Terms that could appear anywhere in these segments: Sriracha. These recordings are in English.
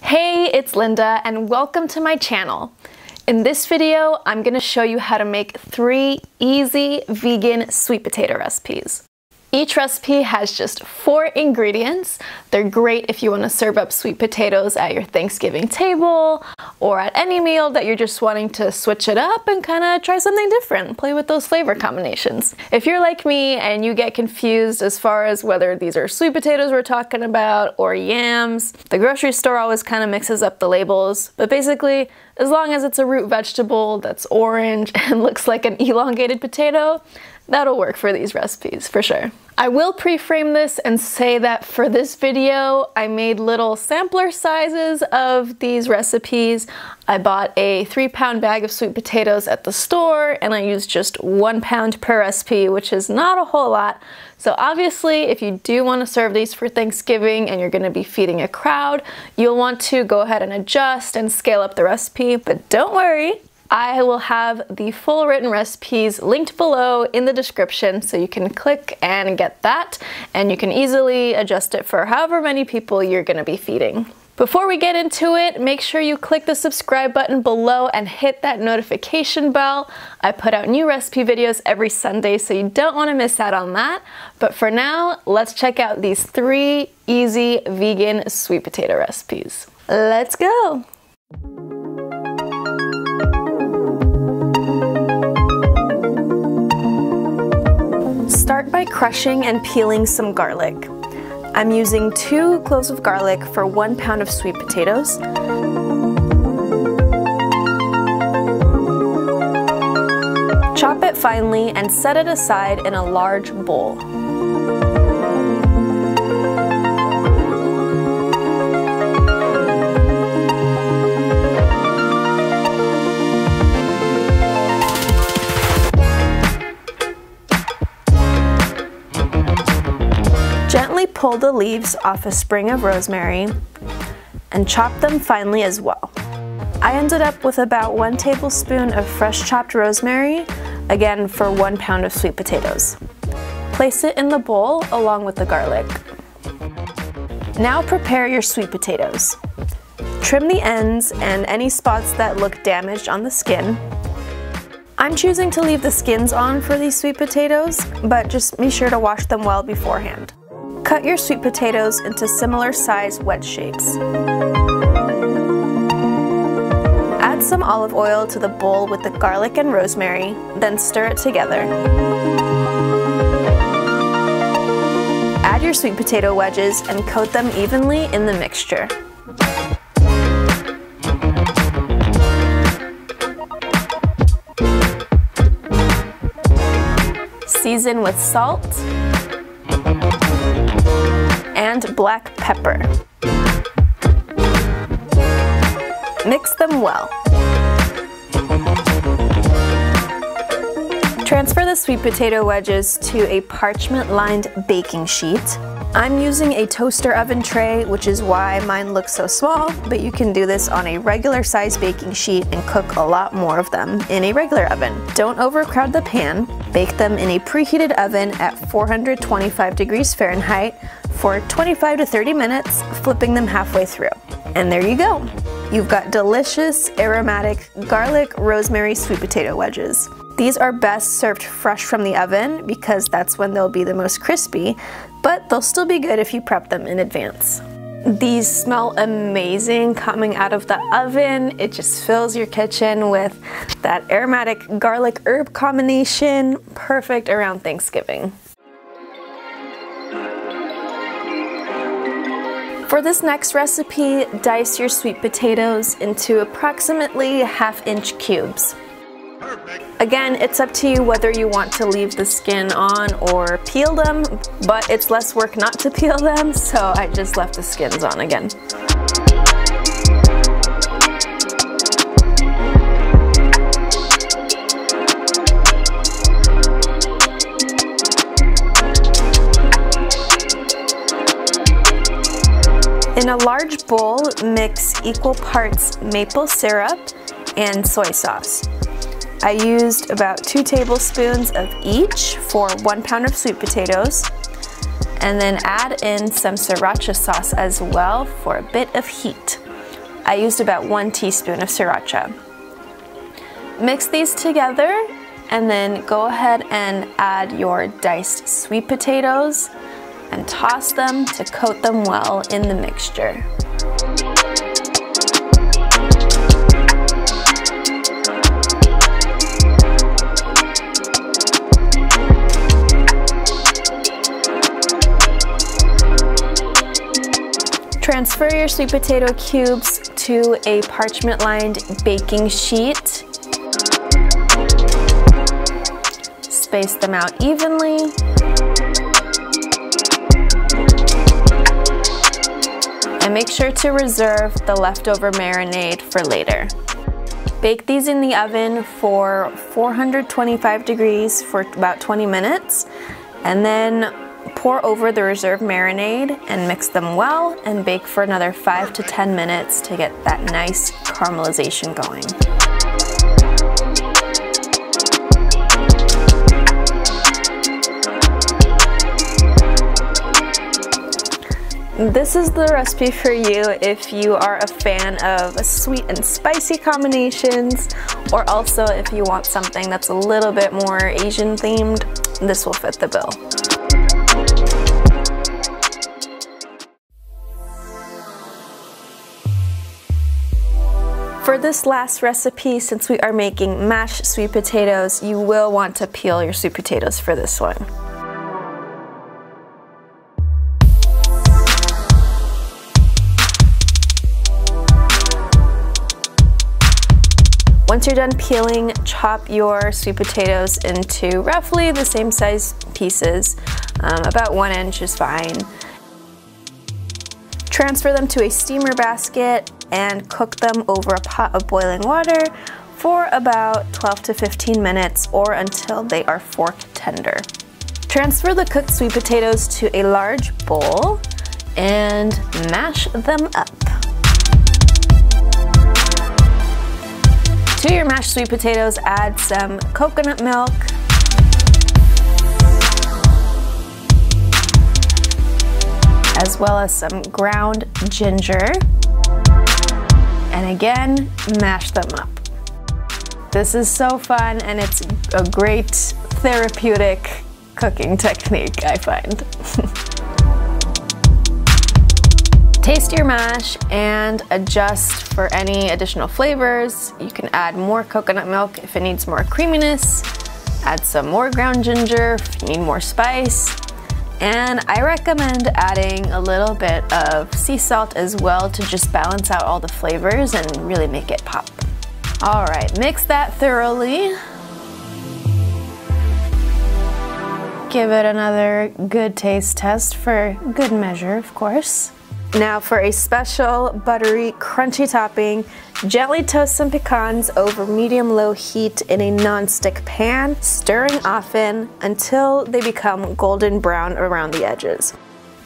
Hey, it's Linda and welcome to my channel. In this video, I'm going to show you how to make 3 easy vegan sweet potato recipes. Each recipe has just 4 ingredients. They're great if you want to serve up sweet potatoes at your Thanksgiving table or at any meal that you're just wanting to switch it up and kind of try something different, play with those flavor combinations. If you're like me and you get confused as far as whether these are sweet potatoes we're talking about or yams, the grocery store always kind of mixes up the labels, but basically, as long as it's a root vegetable that's orange and looks like an elongated potato, that'll work for these recipes, for sure. I will pre-frame this and say that for this video, I made little sampler sizes of these recipes. I bought a 3-pound bag of sweet potatoes at the store, and I used just 1 pound per recipe, which is not a whole lot. So obviously, if you do want to serve these for Thanksgiving and you're going to be feeding a crowd, you'll want to go ahead and adjust and scale up the recipe, but don't worry. I will have the full written recipes linked below in the description so you can click and get that, and you can easily adjust it for however many people you're going to be feeding. Before we get into it, make sure you click the subscribe button below and hit that notification bell. I put out new recipe videos every Sunday, so you don't want to miss out on that. But for now, let's check out these 3 easy vegan sweet potato recipes. Let's go! Start by crushing and peeling some garlic. I'm using 2 cloves of garlic for 1 pound of sweet potatoes. Chop it finely and set it aside in a large bowl. Pull the leaves off a sprig of rosemary and chop them finely as well. I ended up with about 1 tablespoon of fresh chopped rosemary, again for 1 pound of sweet potatoes. Place it in the bowl along with the garlic. Now prepare your sweet potatoes. Trim the ends and any spots that look damaged on the skin. I'm choosing to leave the skins on for these sweet potatoes, but just be sure to wash them well beforehand. Cut your sweet potatoes into similar size wedge shapes. Add some olive oil to the bowl with the garlic and rosemary, then stir it together. Add your sweet potato wedges and coat them evenly in the mixture. Season with salt and black pepper. Mix them well. Transfer the sweet potato wedges to a parchment-lined baking sheet. I'm using a toaster oven tray, which is why mine looks so small, but you can do this on a regular size baking sheet and cook a lot more of them in a regular oven. Don't overcrowd the pan. Bake them in a preheated oven at 425 degrees Fahrenheit for 25 to 30 minutes, flipping them halfway through. And there you go. You've got delicious, aromatic, garlic, rosemary sweet potato wedges. These are best served fresh from the oven because that's when they'll be the most crispy, but they'll still be good if you prep them in advance. These smell amazing coming out of the oven. It just fills your kitchen with that aromatic garlic herb combination, perfect around Thanksgiving. For this next recipe, dice your sweet potatoes into approximately 1/2-inch cubes. Again, it's up to you whether you want to leave the skin on or peel them, but it's less work not to peel them, so I just left the skins on again. In a large bowl, mix equal parts maple syrup and soy sauce. I used about 2 tablespoons of each for 1 pound of sweet potatoes, and then add in some Sriracha sauce as well for a bit of heat. I used about 1 teaspoon of sriracha. Mix these together and then go ahead and add your diced sweet potatoes and toss them to coat them well in the mixture. Transfer your sweet potato cubes to a parchment-lined baking sheet. Space them out evenly. And make sure to reserve the leftover marinade for later. Bake these in the oven for 425 degrees for about 20 minutes, and then pour over the reserved marinade and mix them well and bake for another 5 to 10 minutes to get that nice caramelization going. This is the recipe for you if you are a fan of sweet and spicy combinations, or also if you want something that's a little bit more Asian themed, this will fit the bill. For this last recipe, since we are making mashed sweet potatoes, you will want to peel your sweet potatoes for this one. Once you're done peeling, chop your sweet potatoes into roughly the same size pieces. About 1 inch is fine. Transfer them to a steamer basket and cook them over a pot of boiling water for about 12 to 15 minutes or until they are fork tender. Transfer the cooked sweet potatoes to a large bowl and mash them up. To your mashed sweet potatoes, add some coconut milk, as well as some ground ginger, and again, mash them up. This is so fun, and it's a great therapeutic cooking technique, I find. Taste your mash and adjust for any additional flavors. You can add more coconut milk if it needs more creaminess, add some more ground ginger if you need more spice, and I recommend adding a little bit of sea salt as well to just balance out all the flavors and really make it pop. All right, mix that thoroughly. Give it another good taste test for good measure, of course. Now for a special buttery, crunchy topping, gently toast some pecans over medium-low heat in a non-stick pan, stirring often until they become golden brown around the edges.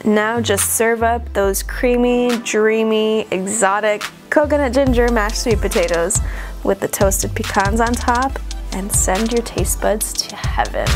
Now just serve up those creamy, dreamy, exotic coconut ginger mashed sweet potatoes with the toasted pecans on top and send your taste buds to heaven.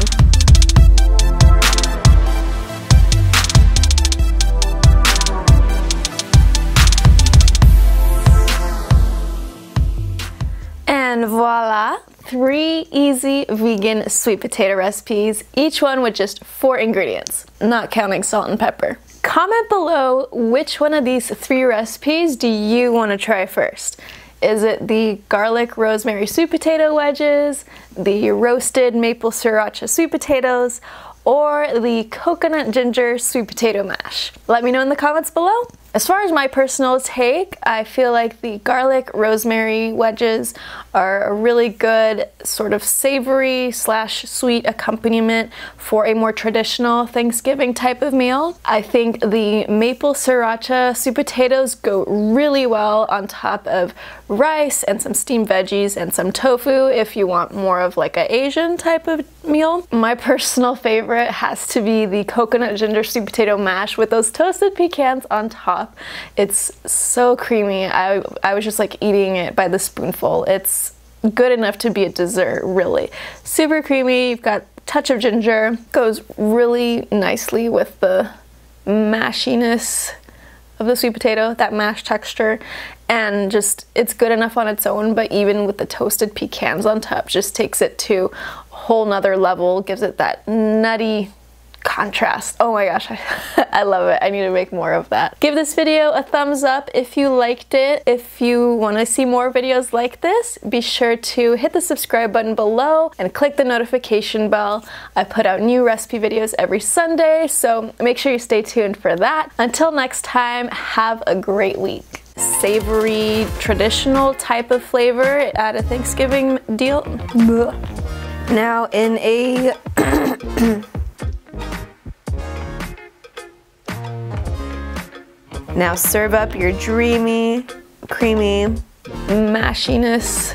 And voila, 3 easy vegan sweet potato recipes, each one with just 4 ingredients, not counting salt and pepper. Comment below which one of these 3 recipes do you want to try first. Is it the garlic rosemary sweet potato wedges, the roasted maple sriracha sweet potatoes, or the coconut ginger sweet potato mash? Let me know in the comments below. As far as my personal take, I feel like the garlic rosemary wedges are a really good sort of savory / sweet accompaniment for a more traditional Thanksgiving type of meal. I think the maple sriracha sweet potatoes go really well on top of rice and some steamed veggies and some tofu if you want more of like an Asian type of meal. My personal favorite has to be the coconut ginger sweet potato mash with those toasted pecans on top. It's so creamy. I was just like eating it by the spoonful. It's good enough to be a dessert, really. Super creamy, you've got a touch of ginger. Goes really nicely with the mashiness of the sweet potato, that mash texture, and just it's good enough on its own, but even with the toasted pecans on top just takes it to a whole nother level, gives it that nutty contrast. Oh my gosh, I love it. I need to make more of that. Give this video a thumbs up if you liked it. If you want to see more videos like this, be sure to hit the subscribe button below and click the notification bell. I put out new recipe videos every Sunday, so make sure you stay tuned for that. Until next time, have a great week. Savory, traditional type of flavor at a Thanksgiving deal. Now in a... Now serve up your dreamy, creamy mashiness.